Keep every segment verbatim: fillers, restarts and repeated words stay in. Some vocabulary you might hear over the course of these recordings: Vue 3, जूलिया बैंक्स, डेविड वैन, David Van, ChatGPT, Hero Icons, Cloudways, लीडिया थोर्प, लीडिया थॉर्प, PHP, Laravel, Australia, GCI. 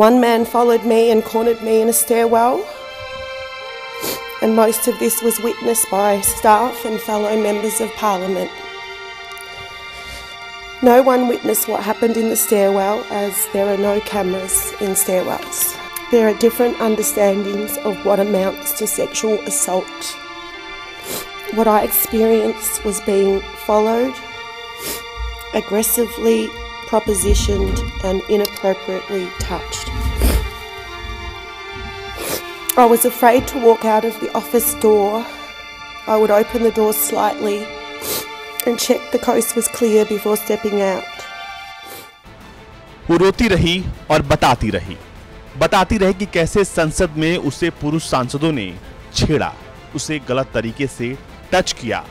One man followed me and cornered me in a stairwell, and most of this was witnessed by staff and fellow members of Parliament. No one witnessed what happened in the stairwell, as there are no cameras in stairwells. There are different understandings of what amounts to sexual assault. What I experienced was being followed, aggressively propositioned and inappropriately touched. I was afraid to walk out of the office door. I would open the door slightly and check the coast was clear before stepping out. वो रोती रही और बताती रही, बताती रही कि कैसे संसद में उसे पुरुष सांसदों ने छेड़ा, उसे गलत तरीके से टच किया,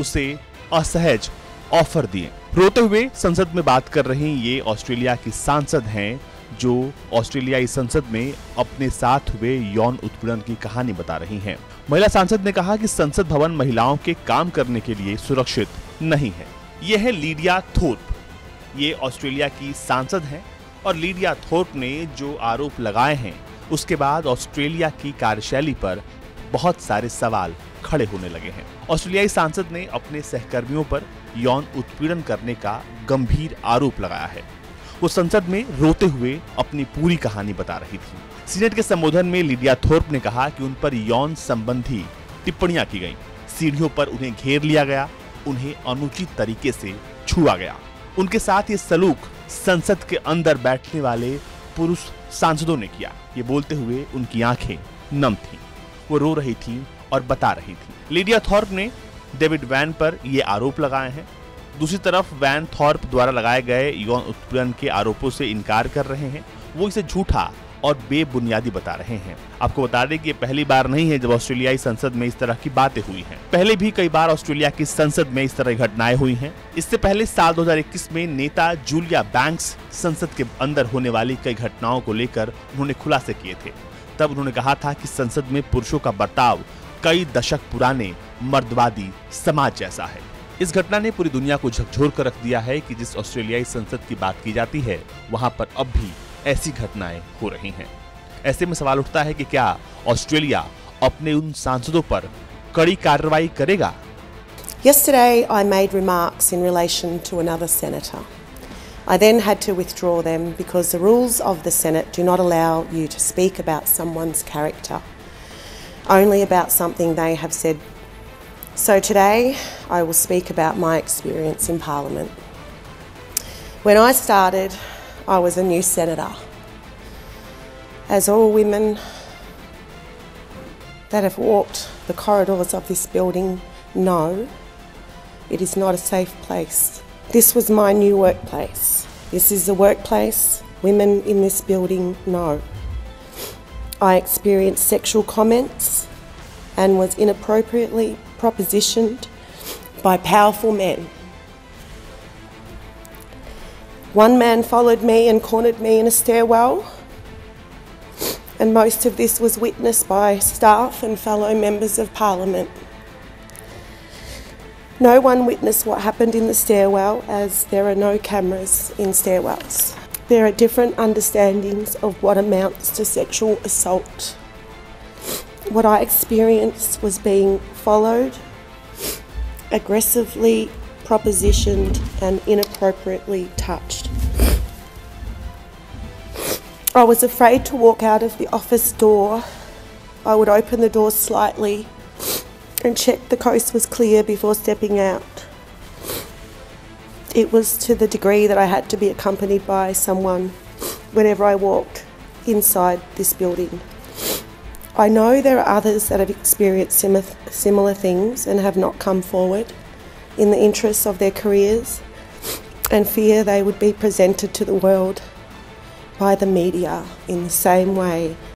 उसे असहज ऑफर दिए। रोते हुए संसद में बात कर रही ये ऑस्ट्रेलिया की सांसद हैं जो ऑस्ट्रेलियाई संसद में अपने साथ हुए यौन उत्पीड़न की कहानी बता रही हैं। महिला सांसद ने कहा कि संसद भवन महिलाओं के काम करने के लिए सुरक्षित नहीं है। यह है लीडिया थोर्प, ये ऑस्ट्रेलिया की सांसद हैं और लीडिया थोर्प ने जो आरोप लगाए हैं उसके बाद ऑस्ट्रेलिया की कार्यशैली पर बहुत सारे सवाल खड़े होने लगे हैं। ऑस्ट्रेलियाई सांसद ने अपने सहकर्मियों पर यौन उत्पीड़न करने का गंभीर आरोप लगाया है। वो संसद में रोते हुए अपनी पूरी कहानी बता रही थी। सीनेट के संबोधन में लीडिया थोर्प ने कहा कि उन पर यौन संबंधी टिप्पणियां की गईं, सीढ़ियों पर उन्हें घेर लिया गया, उन्हें अनुचित तरीके से छुआ गया। उनके साथ ये सलूक संसद के अंदर बैठने वाले पुरुष सांसदों ने किया। ये बोलते हुए उनकी आंखें नम थी, वो रो रही थी और बता रही थी। लीडिया थॉर्प ने डेविड वैन पर ये आरोप लगाए हैं। दूसरी तरफ वैन थॉर्प द्वारा लगाए गए यौन उत्पीड़न के आरोपों से इनकार कर रहे हैं, वो इसे झूठा और बेबुनियादी बता रहे हैं। आपको बता दें कि ये पहली बार नहीं है जब ऑस्ट्रेलियाई संसद में इस तरह की बातें हुई हैं। पहले भी कई बार ऑस्ट्रेलिया की संसद में इस तरह की घटनाएं हुई हैं। इससे पहले साल दो हज़ार इक्कीस में नेता जूलिया बैंक्स संसद के अंदर होने वाली कई घटनाओं को लेकर उन्होंने खुलासे किए थे। तब उन्होंने कहा था कि संसद में पुरुषों का बर्ताव कई दशक पुराने मर्दवादी समाज जैसा है। इस घटना ने पूरी दुनिया को झकझोर कर रख दिया है कि जिस ऑस्ट्रेलियाई संसद की बात की जाती है वहां पर अब भी ऐसी घटनाएं हो रही हैं। ऐसे में सवाल उठता है कि क्या ऑस्ट्रेलिया अपने उन सांसदों पर कड़ी कार्रवाई करेगा? Yesterday I made remarks in relation to another senator. I then had to withdraw them because the rules of the Senate do not allow you to speak about someone's character, only about something they have said. So today I will speak about my experience in Parliament. When I started, I was a new senator. As all women that have walked the corridors of this building know, it is not a safe place. This was my new workplace. This is the workplace women in this building know. I experienced sexual comments and was inappropriately propositioned by powerful men. One man followed me and cornered me in a stairwell, and most of this was witnessed by staff and fellow members of Parliament. No one witnessed what happened in the stairwell, as there are no cameras in stairwells. There are different understandings of what amounts to sexual assault. What I experienced was being followed, aggressively propositioned and inappropriately touched. I was afraid to walk out of the office door. I would open the door slightly and check the coast was clear before stepping out. It was to the degree that I had to be accompanied by someone whenever I walked inside this building. I know there are others that have experienced similar, similar things and have not come forward in the interests of their careers and fear they would be presented to the world by the media in the same way